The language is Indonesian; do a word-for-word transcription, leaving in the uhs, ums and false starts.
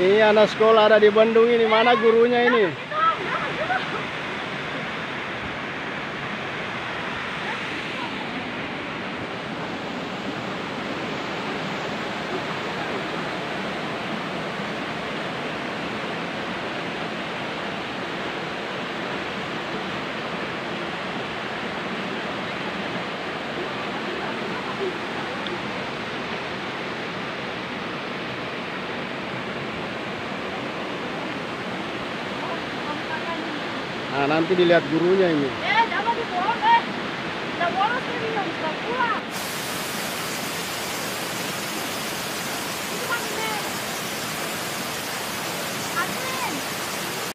Ini anak sekolah ada di Bandung ini, mana gurunya ini? Nah, nanti dilihat gurunya ini.